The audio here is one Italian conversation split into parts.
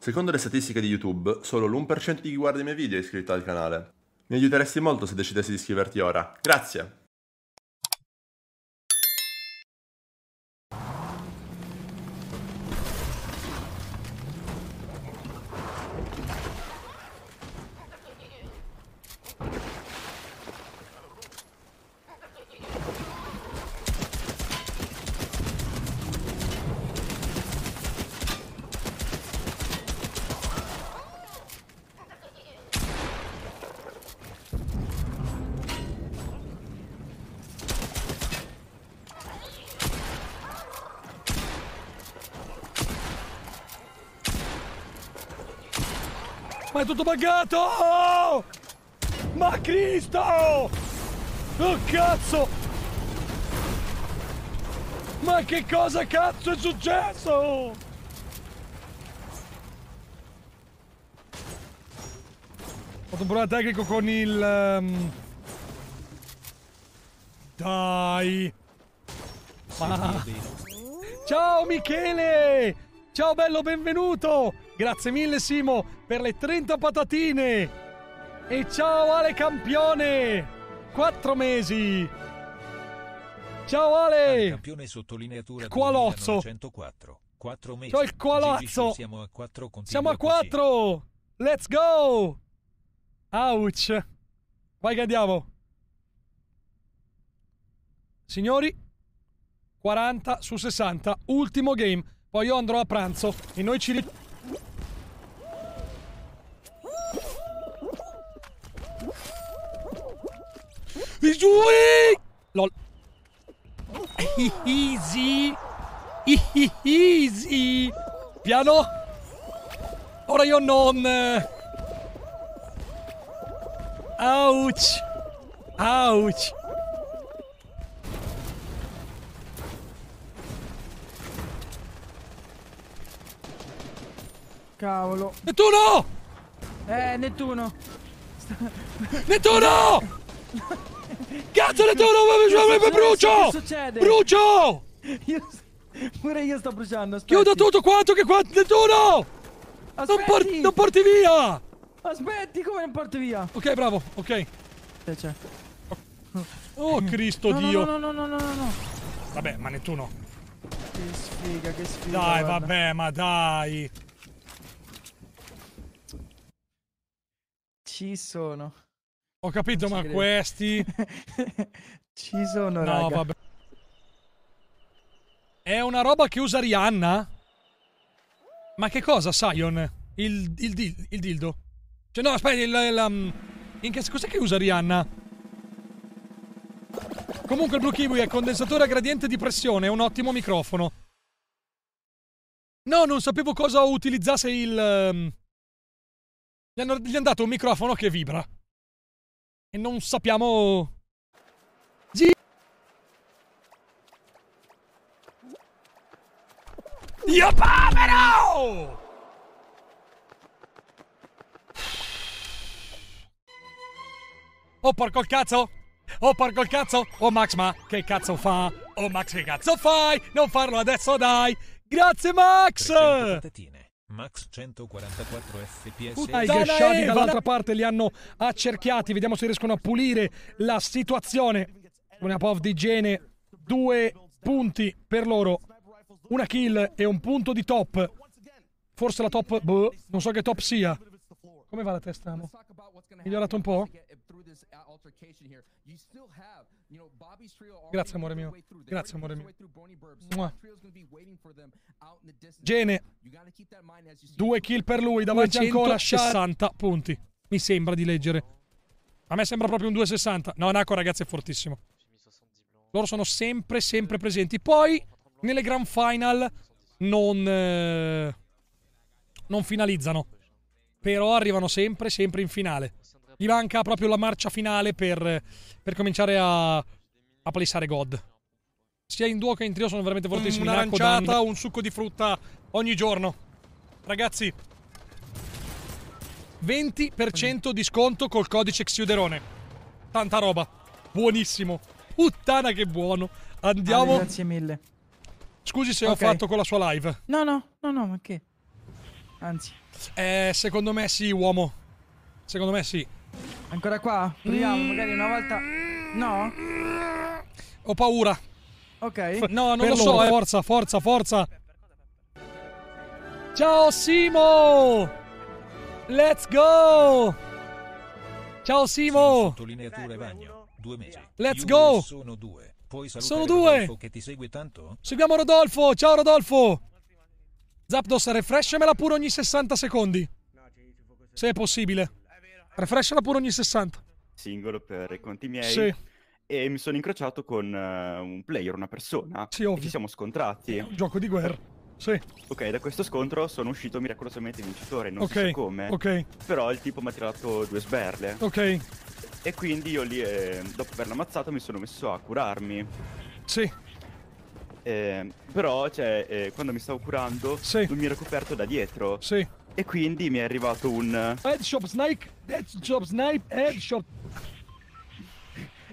Secondo le statistiche di YouTube, solo l'1% di chi guarda i miei video è iscritto al canale. Mi aiuteresti molto se decidessi di iscriverti ora. Grazie! Ma è tutto buggato! Ma Cristo! Oh cazzo! Ma che cosa cazzo è successo? Ho fatto un problema tecnico con il... Dai! Ma... Ciao Michele! Ciao bello, benvenuto! Grazie mille Simo per le 30 patatine! E ciao Ale Campione! 4 mesi! Ciao Ale! Campione sottolineatura Qualozzo! 4 mesi. Ciao il Qualozzo! Siamo a 4! Siamo a 4! Let's go! Ouch! Vai che andiamo! Signori, 40 su 60, ultimo game. Poi io andrò a pranzo e noi ci ritroviamo. LOL. Easy. Easy. Piano. Ora io non. Ouch. Ouch. Cavolo. Nettuno. Nettuno. Nettuno. Cazzo Nettuno, brucio! Che succede? Brucio! Pure io sto bruciando, aspetta. Chiudo tutto quanto che qua... Nettuno! Non porti via! Aspetti, come non porti via? Ok, bravo, ok. Oh, Cristo Dio! No. Vabbè, ma Nettuno... Che sfiga, che sfiga. Dai, guarda. Vabbè, ma dai! Ci sono... Ho capito, ma crede. Questi... Ci sono, raga. No, vabbè. È una roba che usa Rihanna? Ma che cosa, Sion? Il dildo? Cioè, no, aspetta, cos'è che usa Rihanna? Comunque il Blue Kiwi è condensatore a gradiente di pressione, è un ottimo microfono. No, non sapevo cosa utilizzasse il... Gli hanno dato un microfono che vibra. E non sappiamo... Dio povero! Oh porco il cazzo! Oh porco il cazzo! Oh Max, ma che cazzo fa? Oh Max, che cazzo fai? Non farlo adesso, dai! Grazie Max! Max 144 FPS. Puttana, che sciadi dall'altra parte li hanno accerchiati. Vediamo se riescono a pulire la situazione. Una POV di igiene, 2 punti per loro. Una kill e un punto di top. Forse la top, boh, non so che top sia. Come va la testa? No? Migliorato un po'? Grazie amore mio. Grazie amore mio. Mua. Gene. 2 kill per lui. Davanti ancora 60 punti. Mi sembra di leggere. A me sembra proprio un 2,60. No, Nako ragazzi è fortissimo. Loro sono sempre, sempre presenti. Poi, nelle grand final, non finalizzano. Però arrivano sempre, sempre in finale. Gli manca proprio la marcia finale per cominciare a placare God. Sia in duo che in trio sono veramente fortissimi. Un'aranciata, un succo di frutta ogni giorno. Ragazzi, 20% di sconto col codice Xiuderone. Tanta roba. Buonissimo. Puttana che buono. Andiamo. Grazie mille. Scusi se ho fatto con la sua live. No, ma che... Anzi, secondo me sì, uomo. Secondo me sì. Ancora qua? Proviamo, magari una volta. No? Ho paura. Ok. No, non lo so. Forza, forza, forza. Ciao Simo! Let's go! Ciao Simo! Sottolineature bagno. 2 mesi. Let's go! Sono 2. Puoi salutare Rodolfo che ti segue tanto? Seguiamo Rodolfo! Ciao Rodolfo! Zapdos, refreshamela pure ogni 60 secondi. Se è possibile. Refreshamela pure ogni 60. Singolo per i conti miei. Sì. E mi sono incrociato con un player, una persona. Sì, ovvio. Ci siamo scontrati. È un gioco di guerra. Sì. Ok, da questo scontro sono uscito miracolosamente vincitore, non so come. Ok. Però il tipo mi ha tirato 2 sberle. Ok. E quindi io lì, dopo averlo ammazzato, mi sono messo a curarmi. Sì. Però, cioè, quando mi stavo curando, lui mi era coperto da dietro. Sì. E quindi mi è arrivato un... Headshot Snake! Headshot Snipe! Headshot!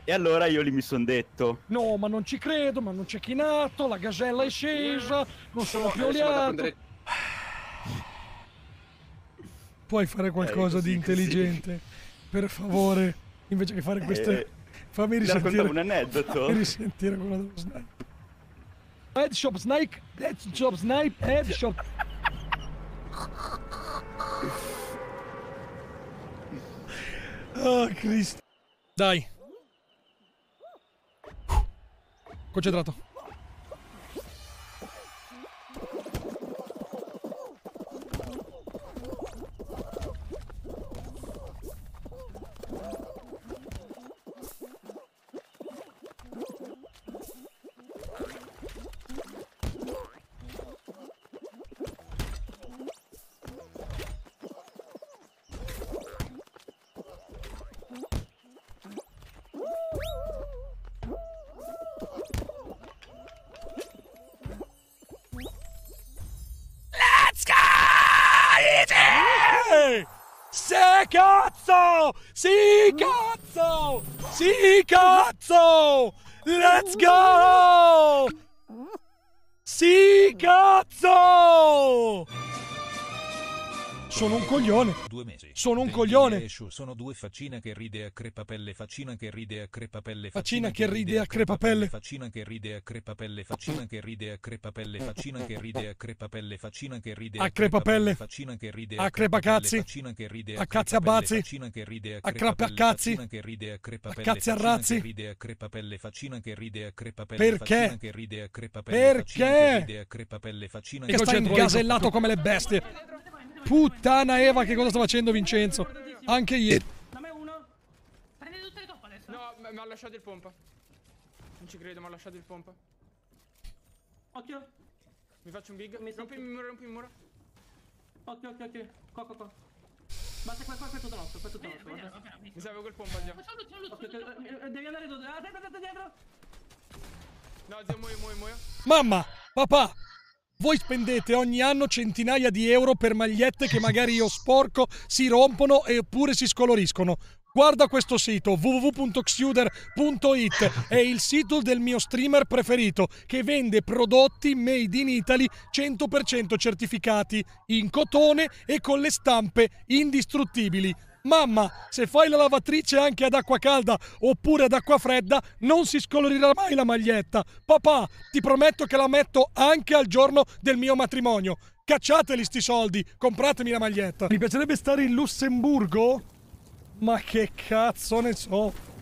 E allora io lì mi sono detto: no, ma non ci credo, ma non c'è chinato, la gasella è scesa, non sono più oleato. Puoi fare qualcosa di intelligente, per favore, invece che fare queste... Fammi risentire un aneddoto. Fammi risentire quello dello Snipe. Headshot Snake, Headshot Snipe, Headshot. Oh Cristo. Dai. Concentrato. Cazzo! Sì, cazzo! Sì, cazzo! Let's go! Sì, cazzo! Sono un coglione. 2 mesi. Sono un coglione. Sono 2 faccina che ride a crepapelle. Faccina che ride a crepapelle. Faccina che ride a crepapelle. Faccina che ride a crepapelle. Faccina che ride a crepapelle. Faccina che ride a crepapelle. Faccina che ride a crepapelle. Faccina che ride a crepacazzi. Faccina che ride a cazzi abbazzi. Faccina che ride a crepacazzi. Faccina che ride a crepapelle. Cazzi arrazzi. Ride a crepapelle. Faccina che ride a crepapelle. Perché? Che ride a crepapelle. Perché? Ride a crepapelle. Faccina che sta ingasellato come le bestie. Puttana Eva, che cosa sta facendo Vincenzo? Anche ieri. Dammi uno. Prende tutte le toppe adesso. No, mi ha lasciato il pompa. Non ci credo, mi ha lasciato il pompa. Occhio. Mi faccio un big. Rompi il muro, rompi il muro. Occhio, occhio, occhio. Qua, qua, qua. Basta, qua, qua, qua è tutto nostro, qua è tutto nostro. Mi serve quel pompa, andiamo. Devi andare tutto. Ah, aspetta, dietro. No, zio, muoio. Mamma, papà. Voi spendete ogni anno centinaia di euro per magliette che magari io sporco, si rompono eppure si scoloriscono. Guarda questo sito www.xiuder.it, è il sito del mio streamer preferito che vende prodotti made in Italy 100% certificati in cotone e con le stampe indistruttibili. Mamma, se fai la lavatrice anche ad acqua calda oppure ad acqua fredda, non si scolorirà mai la maglietta. Papà, ti prometto che la metto anche al giorno del mio matrimonio. Cacciateli sti soldi, compratemi la maglietta. Mi piacerebbe stare in Lussemburgo? Ma che cazzo ne so.